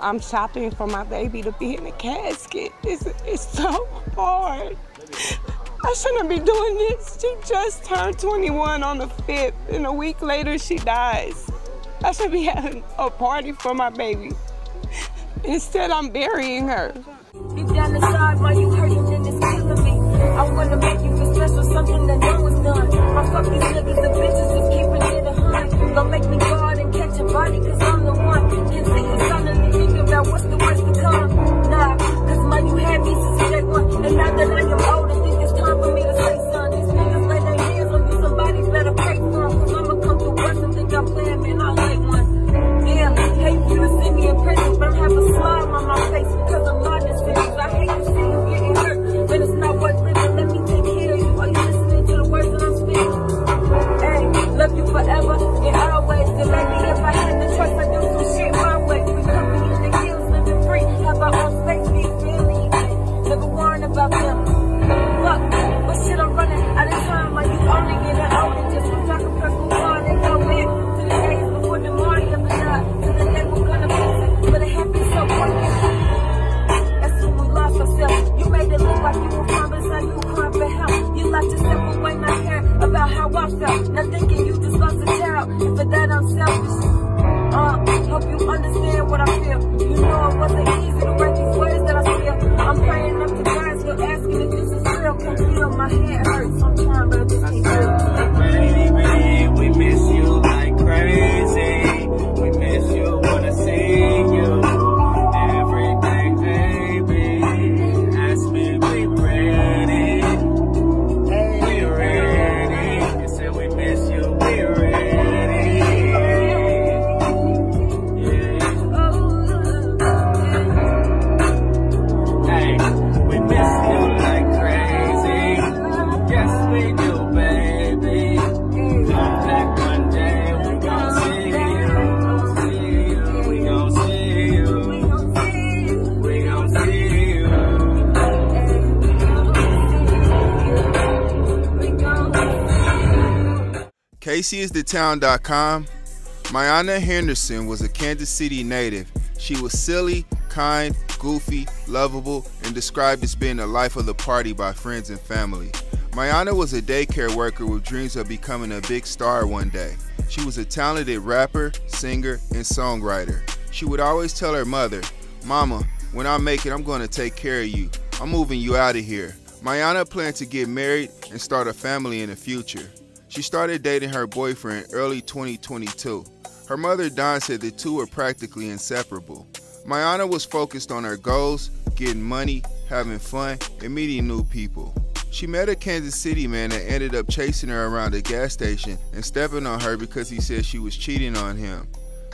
I'm shopping for my baby to be in the casket. It's so hard. I shouldn't be doing this. She just turned 21 on the 5th, and a week later she dies. I should be having a party for my baby. Instead, I'm burying her. Deep down inside, why you hurting and it's killing me? I wanna make you feel special, something that no one's done. My fucking niggas and bitches is keeping it a hunt. Don't make me guard and catch a body, cause I'm the one. Can see the sun and the think about what's the worst to come. Nah, cause man, you had me since day one. And now that I am older, think it's time for me to say something. These niggas lay their hands on you, somebody better pay for them. Mama come to us and think I'm playing, man, I like one. Damn, hate you to see me in prison, but I have a smile on my face because I'm modest for you. I hate to see you getting hurt, but it's not worth living. Let me take care of you. Are you listening to the words that I'm speaking? Hey, love you forever and always. And maybe if I had the choice, I'd do some shit my way. We coming in the hills, living free, have our own space, we really easy. Never worrying about them. Fuck, what shit I'm running out of time? Like you only getting older, just from talking purple on and go back to the days before the morning of the night. To the day we're gonna miss it, but it happened so quick. You made it look like you were promised and you can't help. You locked yourself away, not caring about how I felt. Not thinking you just lost a child, and for that I'm selfish. Hope you understand what I feel. You know it wasn't easy to write these words that I feel. I'm praying up to God, still asking if this is real. Come feel my head hurts, I'm trying, but I just can't do it. Baby, we miss you like crazy. We miss you, wanna see you. KCIsTheTown.com. Mayana Henderson was a Kansas City native. She was silly, kind, goofy, lovable, and described as being the life of the party by friends and family. Mayana was a daycare worker with dreams of becoming a big star one day. She was a talented rapper, singer, and songwriter. She would always tell her mother, "Mama, when I make it, I'm going to take care of you. I'm moving you out of here." Mayana planned to get married and start a family in the future. She started dating her boyfriend early 2022. Her mother, Dawn, said the two were practically inseparable. Mayana was focused on her goals, getting money, having fun, and meeting new people. She met a Kansas City man that ended up chasing her around a gas station and stepping on her because he said she was cheating on him.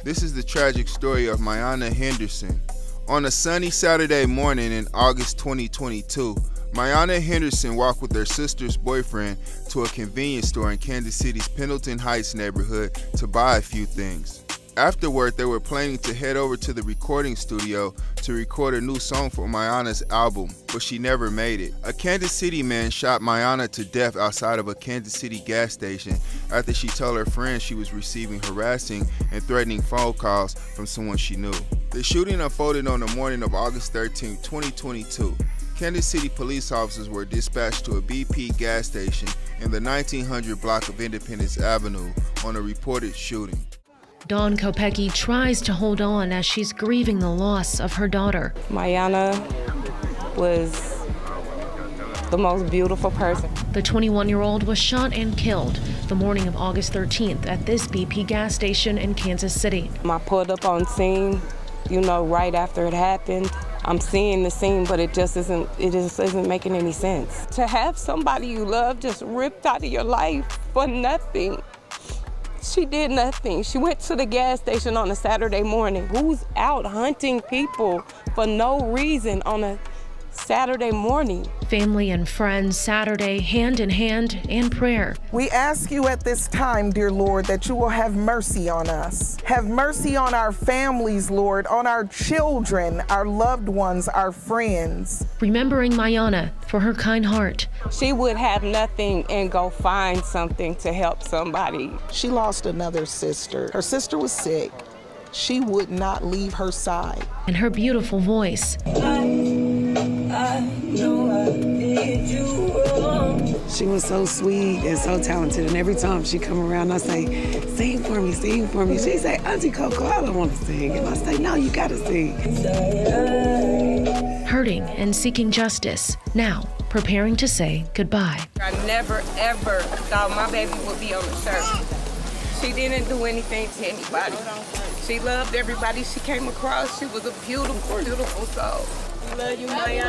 This is the tragic story of Mayana Henderson. On a sunny Saturday morning in August 2022, Mayana Henderson walked with her sister's boyfriend to a convenience store in Kansas City's Pendleton Heights neighborhood to buy a few things. Afterward, they were planning to head over to the recording studio to record a new song for Mayana's album, but she never made it. A Kansas City man shot Mayana to death outside of a Kansas City gas station after she told her friends she was receiving harassing and threatening phone calls from someone she knew. The shooting unfolded on the morning of August 13, 2022. Kansas City police officers were dispatched to a BP gas station in the 1900 block of Independence Avenue on a reported shooting. Dawn Kopecki tries to hold on as she's grieving the loss of her daughter. Mayana was the most beautiful person. The 21-year-old was shot and killed the morning of August 13th at this BP gas station in Kansas City. I pulled up on scene, you know, right after it happened. I'm seeing the scene, but it just isn't making any sense. To have somebody you love just ripped out of your life for nothing. She did nothing. She went to the gas station on a Saturday morning. Who's out hunting people for no reason on a Saturday morning? Family and friends Saturday, hand in hand in prayer. We ask you at this time, dear Lord, that you will have mercy on us. Have mercy on our families, Lord, on our children, our loved ones, our friends. Remembering Mayana for her kind heart. She would have nothing and go find something to help somebody. She lost another sister. Her sister was sick. She would not leave her side. And her beautiful voice. I know I did you wrong. She was so sweet and so talented, and every time she come around, I say, sing for me, sing for me. She say, Auntie Coco, I don't want to sing. And I say, no, you gotta sing. Hurting and seeking justice, now preparing to say goodbye. I never, ever thought my baby would be on the surface. She didn't do anything to anybody. She loved everybody she came across. She was a beautiful, beautiful soul. Love you, Mayana.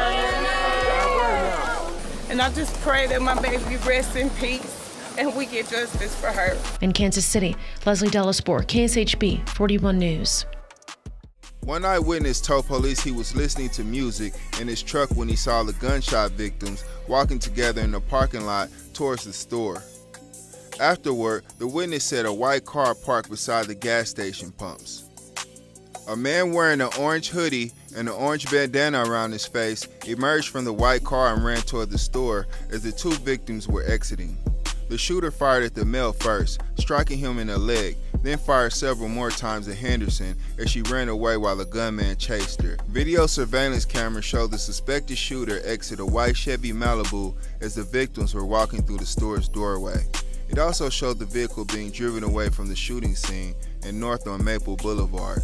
And I just pray that my baby rests in peace and we get justice for her. In Kansas City, Leslie Delespor, KSHB 41 News. One eyewitness told police he was listening to music in his truck when he saw the gunshot victims walking together in the parking lot towards the store. Afterward, the witness said a white car parked beside the gas station pumps. A man wearing an orange hoodie and an orange bandana around his face emerged from the white car and ran toward the store as the two victims were exiting. The shooter fired at the male first, striking him in the leg, then fired several more times at Henderson as she ran away while a gunman chased her. Video surveillance cameras showed the suspected shooter exit a white Chevy Malibu as the victims were walking through the store's doorway. It also showed the vehicle being driven away from the shooting scene and north on Maple Boulevard.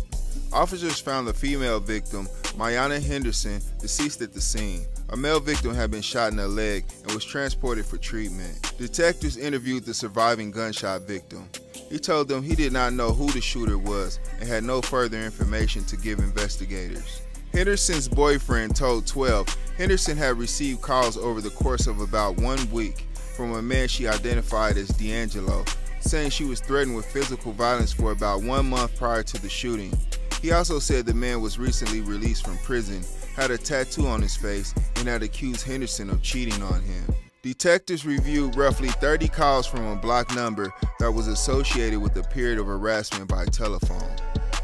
Officers found the female victim, Mayana Henderson, deceased at the scene. A male victim had been shot in the leg and was transported for treatment. Detectives interviewed the surviving gunshot victim. He told them he did not know who the shooter was and had no further information to give investigators. Henderson's boyfriend told 12 Henderson had received calls over the course of about 1 week from a man she identified as D'Angelo, saying she was threatened with physical violence for about 1 month prior to the shooting. He also said the man was recently released from prison, had a tattoo on his face, and had accused Henderson of cheating on him. Detectives reviewed roughly 30 calls from a blocked number that was associated with a period of harassment by telephone.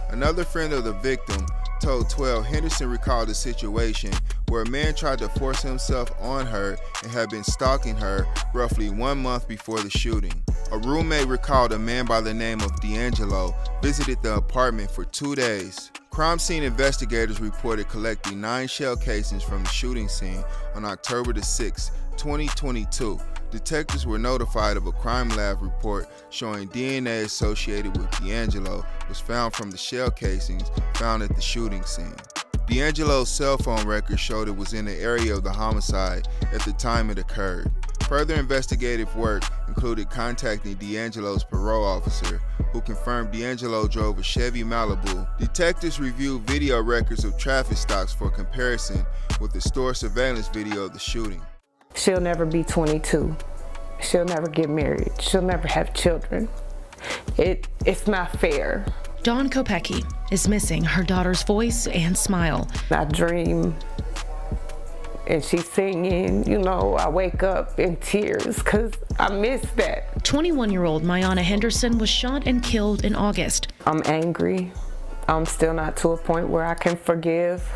Another friend of the victim told 12 Henderson recalled a situation where a man tried to force himself on her and had been stalking her roughly 1 month before the shooting. A roommate recalled a man by the name of D'Angelo visited the apartment for 2 days. Crime scene investigators reported collecting 9 shell casings from the shooting scene on October the 6th, 2022. Detectives were notified of a crime lab report showing DNA associated with D'Angelo was found from the shell casings found at the shooting scene. D'Angelo's cell phone record showed it was in the area of the homicide at the time it occurred. Further investigative work included contacting D'Angelo's parole officer, who confirmed D'Angelo drove a Chevy Malibu. Detectives reviewed video records of traffic stops for comparison with the store surveillance video of the shooting. She'll never be 22. She'll never get married. She'll never have children. It's not fair. Dawn Kopecki is missing her daughter's voice and smile. I dream. And she's singing, you know, I wake up in tears because I miss that. 21-year-old Mayana Henderson was shot and killed in August. I'm angry. I'm still not to a point where I can forgive.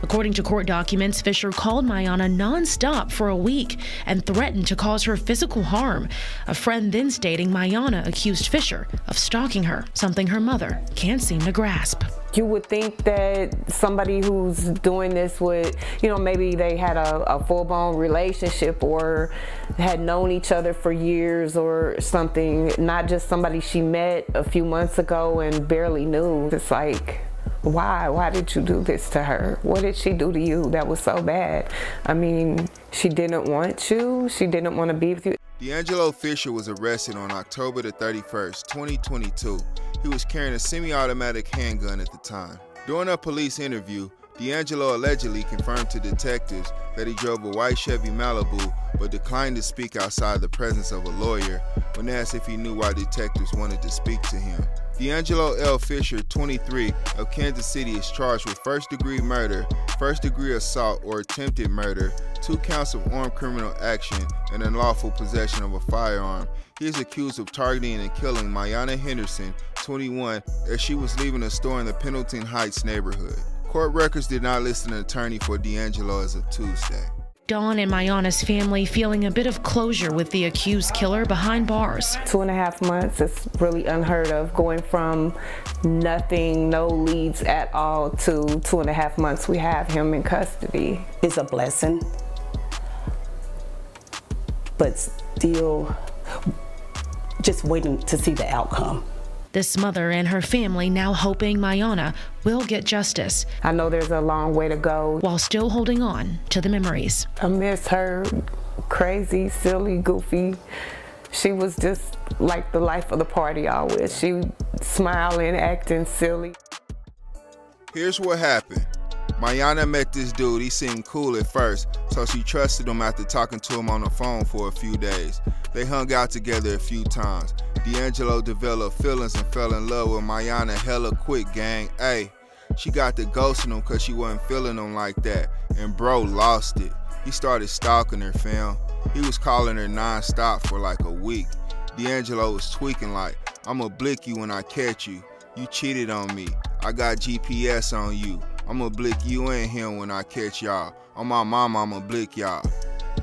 According to court documents, Fisher called Mayana nonstop for a week and threatened to cause her physical harm. A friend then stating Mayana accused Fisher of stalking her, something her mother can't seem to grasp. You would think that somebody who's doing this would, you know, maybe they had a full-blown relationship or had known each other for years or something, not just somebody she met a few months ago and barely knew. It's like, why did you do this to her? What did she do to you that was so bad? I mean, she didn't want you. She didn't want to be with you. D'Angelo Fisher was arrested on October the 31st, 2022. He was carrying a semi-automatic handgun at the time. During a police interview, D'Angelo allegedly confirmed to detectives that he drove a white Chevy Malibu, but declined to speak outside the presence of a lawyer when asked if he knew why detectives wanted to speak to him. D'Angelo L. Fisher, 23, of Kansas City is charged with first-degree murder, first-degree assault or attempted murder, 2 counts of armed criminal action, and unlawful possession of a firearm. He is accused of targeting and killing Mayana Henderson, 21, as she was leaving a store in the Pendleton Heights neighborhood. Court records did not list an attorney for D'Angelo as of Tuesday. Dawn and Mayana's family feeling a bit of closure with the accused killer behind bars. 2.5 months is really unheard of, going from nothing, no leads at all, to 2.5 months we have him in custody. It's a blessing, but still just waiting to see the outcome. This mother and her family now hoping Mayana will get justice. I know there's a long way to go. While still holding on to the memories. I miss her. Crazy, silly, goofy. She was just like the life of the party always. She smiling, acting silly. Here's what happened. Mayana met this dude. He seemed cool at first, so she trusted him after talking to him on the phone for a few days. They hung out together a few times. D'Angelo developed feelings and fell in love with Mayana hella quick, gang. Ay, she got the ghost in him because she wasn't feeling him like that, and bro lost it. He started stalking her, fam. He was calling her non-stop for like a week. D'Angelo was tweaking like, I'ma blick you when I catch you. You cheated on me. I got GPS on you. I'ma blick you and him when I catch y'all. On my mama, I'ma blick y'all.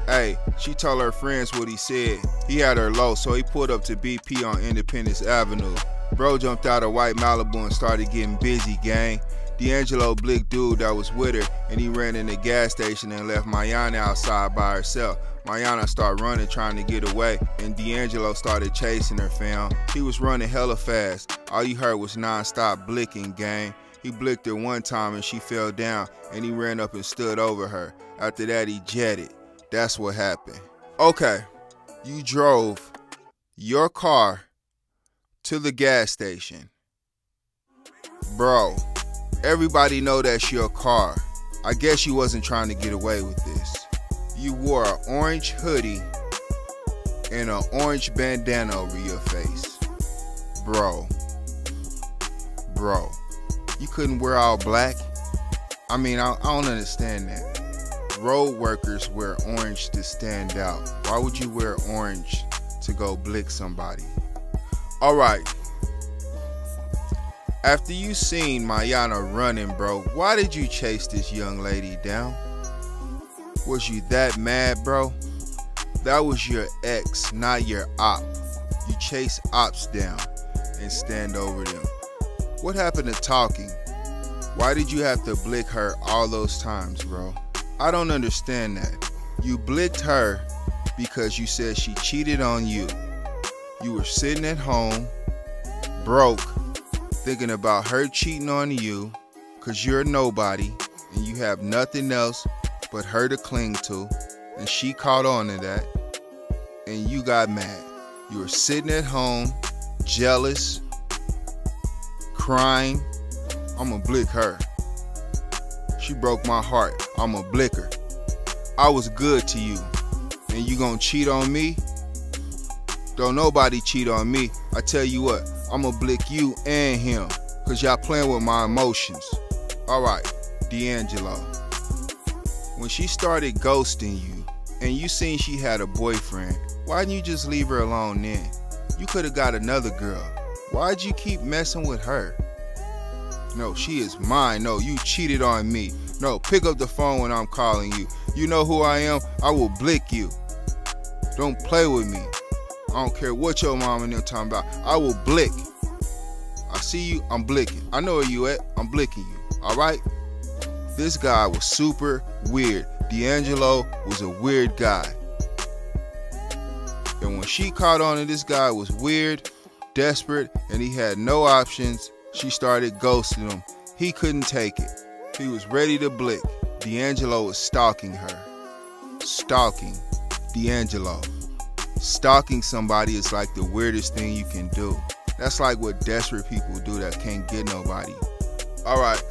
Hey, she told her friends what he said. He had her low, so he pulled up to BP on Independence Avenue. Bro jumped out of white Malibu and started getting busy, gang. D'Angelo blicked dude that was with her, and he ran in the gas station and left Mayana outside by herself. Mayana started running, trying to get away, and D'Angelo started chasing her, fam. He was running hella fast. All you heard was non-stop blicking, gang. He blicked her one time and she fell down, and he ran up and stood over her. After that, he jetted. That's what happened. Okay, you drove your car to the gas station. Bro, everybody know that's your car. I guess you wasn't trying to get away with this. You wore an orange hoodie and an orange bandana over your face. Bro, you couldn't wear all black? I mean, I don't understand that. Road workers wear orange to stand out. Why would you wear orange to go blick somebody? All right. After you seen Mayana running, bro, why did you chase this young lady down? Was you that mad, bro? That was your ex, not your op. You chase ops down and stand over them. What happened to talking? Why did you have to blick her all those times, bro? I don't understand that. You blicked her because you said she cheated on you. You were sitting at home, broke, thinking about her cheating on you because you're nobody and you have nothing else but her to cling to, and she caught on to that and you got mad. You were sitting at home, jealous, crying, I'ma blick her. She broke my heart. I'm a blicker. I was good to you. And you gonna cheat on me? Don't nobody cheat on me. I tell you what, I'm gonna blick you and him. Cause y'all playing with my emotions. Alright, D'Angelo. When she started ghosting you, and you seen she had a boyfriend, why didn't you just leave her alone then? You could have got another girl. Why'd you keep messing with her? No, she is mine. No, you cheated on me. No, pick up the phone when I'm calling you. You know who I am? I will blick you. Don't play with me. I don't care what your mom and them talking about. I will blick. I see you, I'm blicking. I know where you at, I'm blicking you. All right? This guy was super weird. D'Angelo was a weird guy. And when she caught on to this guy was weird, desperate, and he had no options, she started ghosting him. He couldn't take it. He was ready to blick. D'Angelo was stalking her. Stalking D'Angelo. Stalking somebody is like the weirdest thing you can do. That's like what desperate people do that can't get nobody. All right.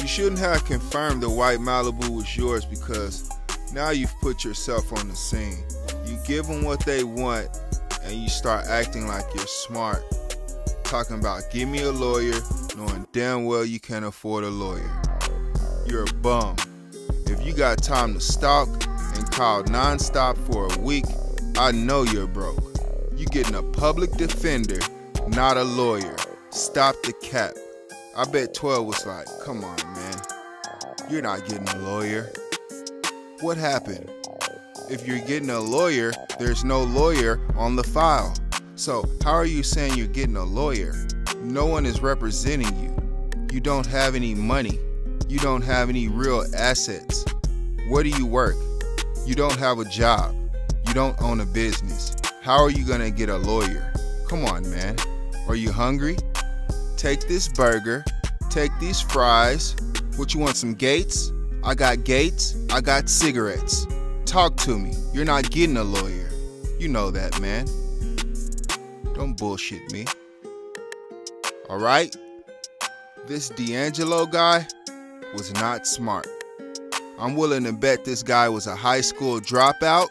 You shouldn't have confirmed the white Malibu was yours, because now you've put yourself on the scene. You give them what they want and you start acting like you're smart. Talking about give me a lawyer, knowing damn well you can't afford a lawyer. You're a bum. If you got time to stalk and call nonstop for a week, I know you're broke. You getting a public defender, not a lawyer. Stop the cap. I bet 12 was like, come on, man. You're not getting a lawyer. what happened? If you're getting a lawyer, there's no lawyer on the file. So how are you saying you're getting a lawyer? No one is representing you. You don't have any money. You don't have any real assets. Where do you work? You don't have a job. You don't own a business. How are you gonna get a lawyer? Come on, man. Are you hungry? Take this burger, take these fries. What, you want some gates? I got gates, I got cigarettes. Talk to me. You're not getting a lawyer. You know that, man. Don't bullshit me. All right? This D'Angelo guy was not smart. I'm willing to bet this guy was a high school dropout.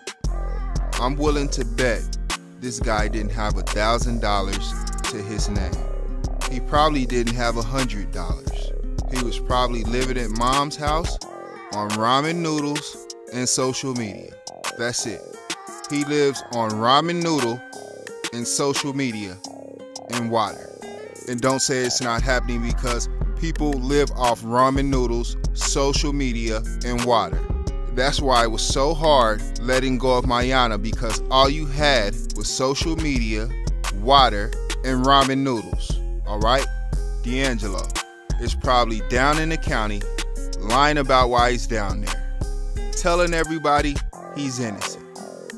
I'm willing to bet this guy didn't have $1,000 to his name. He probably didn't have $100. He was probably living at mom's house on ramen noodles and social media. That's it. He lives on ramen noodle and social media and water. And don't say it's not happening, because people live off ramen noodles, social media, and water. That's why it was so hard letting go of Mayana, because all you had was social media, water, and ramen noodles. All right? D'Angelo is probably down in the county, lying about why he's down there, telling everybody he's innocent,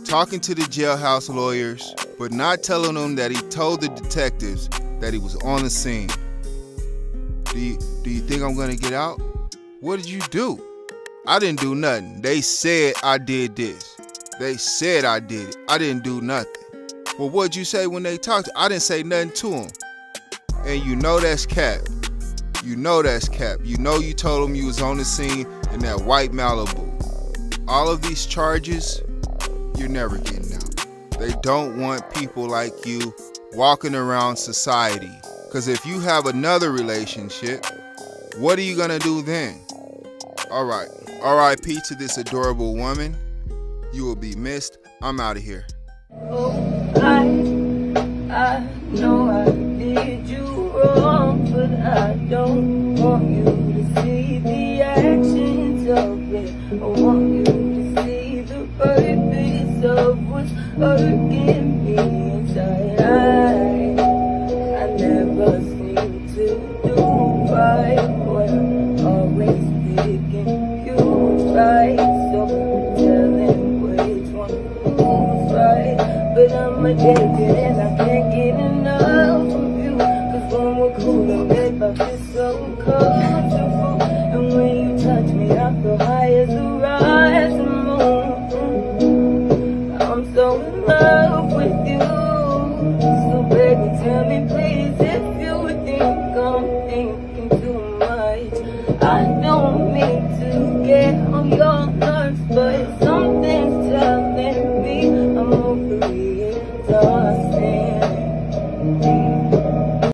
talking to the jailhouse lawyers, but not telling them that he told the detectives that he was on the scene. Do you think I'm gonna get out? What did you do? I didn't do nothing. They said I did this. They said I did it. I didn't do nothing. Well, what'd you say when they talked? I didn't say nothing to them. And you know that's cap. You know that's cap. You know you told them you was on the scene in that white Malibu. All of these charges, you're never getting out. They don't want people like you walking around society. Because if you have another relationship, what are you going to do then? All right. R.I.P. to this adorable woman. You will be missed. I'm out of here. Oh, I know I did you wrong, but I don't want you to see the actions of it. I want you to see the purpose of what's hurting me inside. I never seem to do right when always picking you right. So I'm telling which one who's right, but I'm addicted and I can't get enough of you. Cause when we're cool, babe, I feel so comfortable, and when you touch me, I feel high as the rising moon. I'm so in love with you, so baby, tell me please if you think I'm thinking too much. I don't mean to get on your nerves, but something's telling me I'm over it, darling.